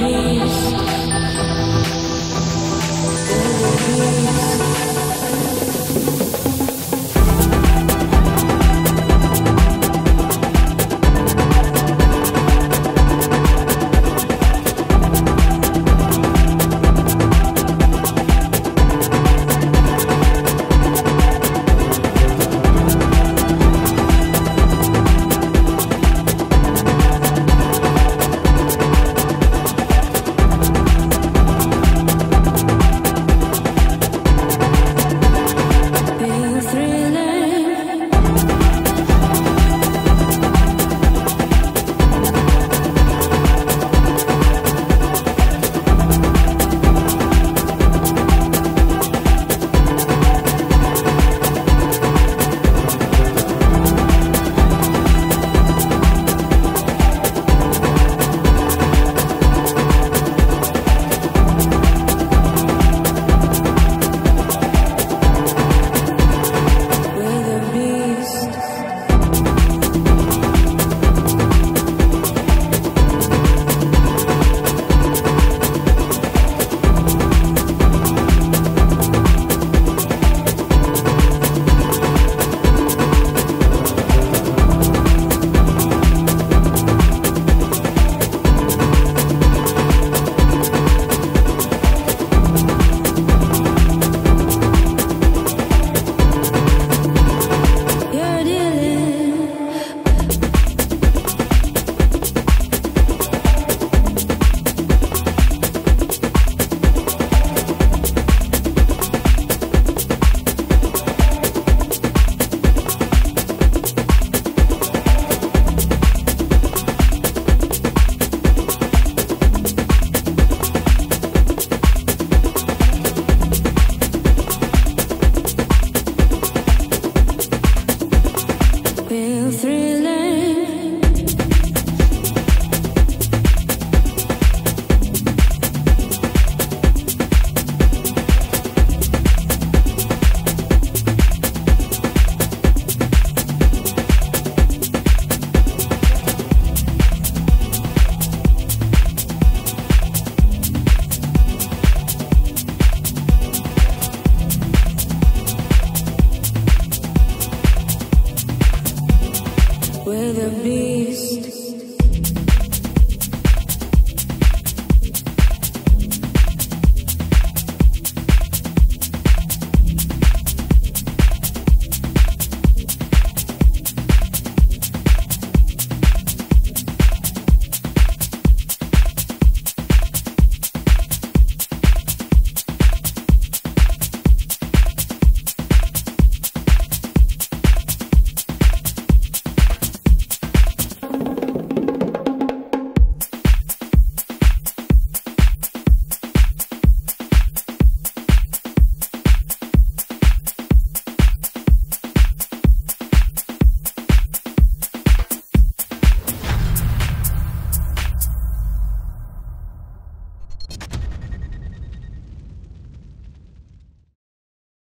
trees.